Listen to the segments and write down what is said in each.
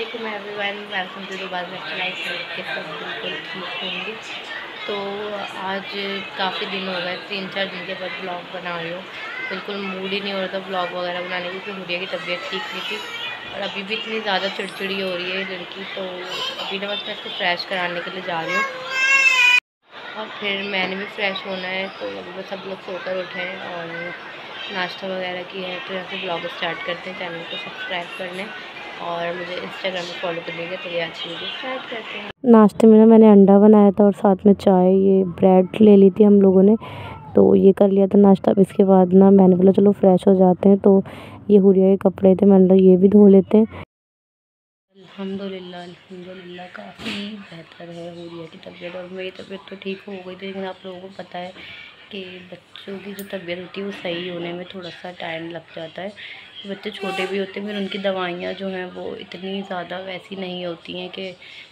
अस्सलामुअलैकुम everyone, welcome to दुबारा life के सब बिल्कुल ठीक होंगे। तो आज काफ़ी दिन हो गए, 3-4 दिन के बाद ब्लॉग बना रही हूँ। बिल्कुल मूड ही नहीं हो रहा था ब्लॉग वगैरह बनाने की, क्योंकि गुड़िया की तबीयत ठीक नहीं थी और अभी भी इतनी ज़्यादा चिड़चिड़ी हो रही है लड़की। तो अभी ना बस मैं इसको फ्रेश कराने के लिए जा रही हूँ और फिर मैंने भी फ्रेश होना है। तो अभी बस सब लोग सोकर उठें और नाश्ता वगैरह किया है, तो यहाँ से ब्लॉग स्टार्ट करते हैं। चैनल को सब्सक्राइब कर लें और मुझे इंस्टाग्राम में फॉलो कर लीजिए। तो ये आज वीडियो स्टार्ट करते हैं। नाश्ते में ना मैंने अंडा बनाया था और साथ में चाय, ये ब्रेड ले ली थी हम लोगों ने, तो ये कर लिया था नाश्ता। अब इसके बाद ना मैंने बोला चलो फ्रेश हो जाते हैं। तो ये हुरिया के कपड़े थे, मैंने बोला ये भी धो लेते हैं। अल्हम्दुलिल्लाह अल्हम्दुलिल्लाह काफ़ी बेहतर है हुरिया की तबीयत, और मेरी तबीयत तो ठीक हो गई थी। लेकिन आप लोगों को पता है कि बच्चों की जो तबीयत होती है वो सही होने में थोड़ा सा टाइम लग जाता है। बच्चे छोटे भी होते हैं, फिर उनकी दवाइयाँ जो हैं वो इतनी ज़्यादा वैसी नहीं होती हैं कि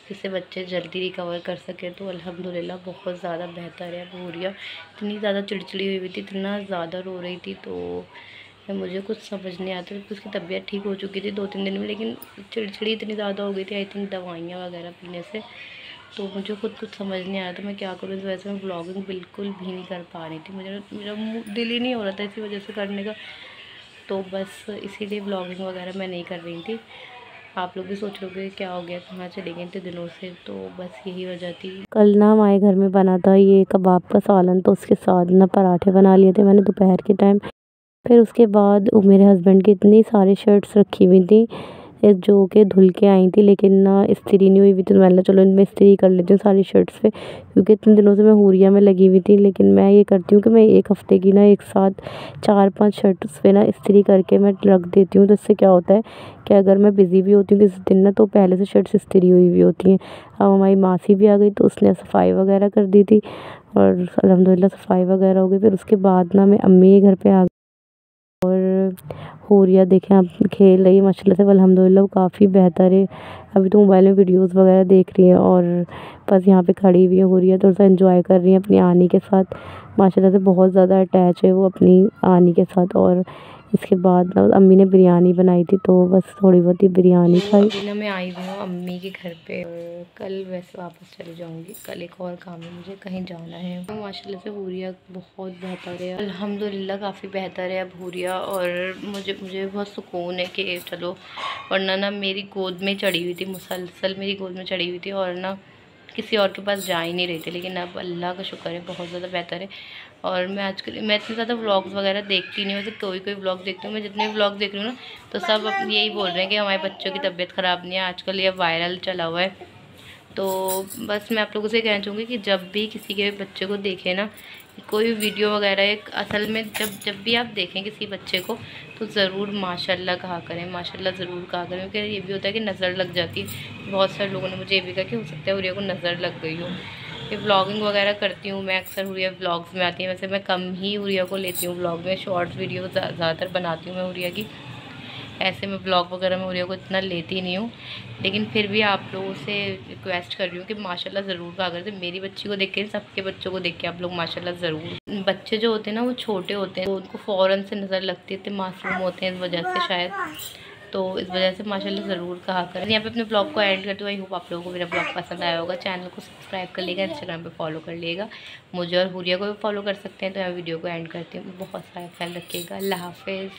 जिससे बच्चे जल्दी रिकवर कर सकें। तो अल्हम्दुलिल्लाह बहुत ज़्यादा बेहतर है। हुरिया इतनी ज़्यादा चिड़चिड़ी हुई थी, इतना ज़्यादा रो रही थी, तो मुझे कुछ समझ नहीं आता। उसकी तबीयत ठीक हो चुकी थी 2-3 दिन में, लेकिन चिड़चिड़ी इतनी ज़्यादा हो गई थी आई थिंक दवाइयाँ वगैरह पीने से। तो मुझे खुद कुछ समझ नहीं आया था मैं क्या करूँ। इस वजह से मैं ब्लॉगिंग बिल्कुल भी नहीं कर पा रही थी, मुझे मेरा दिल ही नहीं हो रहा था इसी वजह से करने का। तो बस इसीलिए ब्लॉगिंग वगैरह मैं नहीं कर रही थी। आप लोग भी सोच रहे क्या हो गया, कहाँ चले गए इतने दिनों से, तो बस यही वजह थी। कल ना हमारे घर में बना था ये कबाब का सालन, तो उसके साथ ना पराठे बना लिए थे मैंने दोपहर के टाइम। फिर उसके बाद मेरे हस्बैंड की इतनी सारी शर्ट्स रखी हुई थी जो के धुल के आई थी, लेकिन ना इस्त्री नहीं हुई हुई थी। तो मैंने चलो इनमें इस्त्री कर लेती हूँ सारी शर्ट्स पे, क्योंकि इतने दिनों से मैं हुरिया में लगी हुई थी। लेकिन मैं ये करती हूँ कि मैं एक हफ़्ते की ना एक साथ 4-5 शर्ट्स पे ना इस्त्री करके मैं रख देती हूँ। तो इससे क्या होता है कि अगर मैं बिज़ी भी होती हूँ किसी दिन ना, तो पहले से शर्ट्स इस्त्री हुई भी होती हैं। अब हमारी मासी भी आ गई, तो उसने सफ़ाई वगैरह कर दी थी और अल्हम्दुलिल्लाह सफ़ाई वगैरह हो गई। फिर उसके बाद ना मैं अम्मी के घर पर आ गई और हुरिया देखें आप खेल रही है माशाल्लाह से, अल्हम्दुलिल्लाह काफ़ी बेहतर है। अभी तो मोबाइल में वीडियोस वगैरह देख रही है और बस यहाँ पे खड़ी हुई है हुरिया, थोड़ा सा एंजॉय कर रही है अपनी आनी के साथ। माशाल्लाह से बहुत ज़्यादा अटैच है वो अपनी आनी के साथ। और इसके बाद अम्मी ने बिरयानी बनाई थी, तो बस थोड़ी बहुत ही बिरयानी खाई। ना मैं आई हुई हूँ अम्मी के घर पे, और कल वैसे वापस चली जाऊँगी, कल एक और काम है, मुझे कहीं जाना है। तो माशाल्लाह से हुरिया बहुत बेहतर है अल्हम्दुलिल्लाह, काफ़ी बेहतर है अब हुरिया। और मुझे बहुत सुकून है कि चलो, वरना ना मेरी गोद में चढ़ी हुई थी, मुसलसल मेरी गोद में चढ़ी हुई थी और ना किसी और के पास जा ही नहीं रही थी। लेकिन अब अल्लाह का शुक्र है बहुत ज़्यादा बेहतर है। और मैं आजकल मैं इतने ज़्यादा व्लॉग्स वगैरह देखती नहीं हूँ, वैसे कोई व्लॉग देखती हूँ। मैं जितने व्लॉग देख रही हूँ ना, तो सब अब यही बोल रहे हैं कि हमारे बच्चों की तबीयत ख़राब नहीं है, आजकल ये वायरल चला हुआ है। तो बस मैं आप लोगों से कहना चाहूँगी कि जब भी किसी के बच्चे को देखें ना, कोई वीडियो वगैरह, असल में जब भी आप देखें किसी बच्चे को, तो ज़रूर माशाल्लाह कहा करें, माशाल्लाह ज़रूर कहा करें। क्योंकि ये भी होता है कि नज़र लग जाती है। बहुत सारे लोगों ने मुझे ये भी कहा कि हो सकता है हुरिया को नज़र लग गई हो। ये व्लॉगिंग वगैरह करती हूँ मैं, अक्सर हुरिया व्लॉग्स में आती है। वैसे मैं कम ही हुरिया को लेती हूँ व्लॉग में, शॉर्ट्स वीडियो ज़्यादातर बनाती हूँ मैं हुरिया की। ऐसे में ब्लॉग वगैरह में हुरिया को इतना लेती नहीं हूँ, लेकिन फिर भी आप लोगों से रिक्वेस्ट कर रही हूँ कि माशाल्लाह ज़रूर कहा करते। मेरी बच्ची को देख के, सबके बच्चों को देख के आप लोग माशाल्लाह ज़रूर। बच्चे जो होते हैं ना वो छोटे होते हैं, तो उनको फ़ौरन से नज़र लगती है, इतने मासूम होते हैं इस वजह से शायद। तो इस वजह से माशाल्लाह ज़रूर कहा करें। यहाँ पे अपने ब्लॉग को एंड करती हूँ। आई होप आप लोगों को मेरा ब्लॉग पसंद आया होगा। चैनल को सब्सक्राइब कर लीजिएगा, इंस्टाग्राम पे फॉलो कर लीजिएगा, मुझे और हुरिया को भी फॉलो कर सकते हैं। तो यहाँ वीडियो को एंड करती हूँ। बहुत सारा ख्याल रखिएगा। अल्लाह हाफिज़।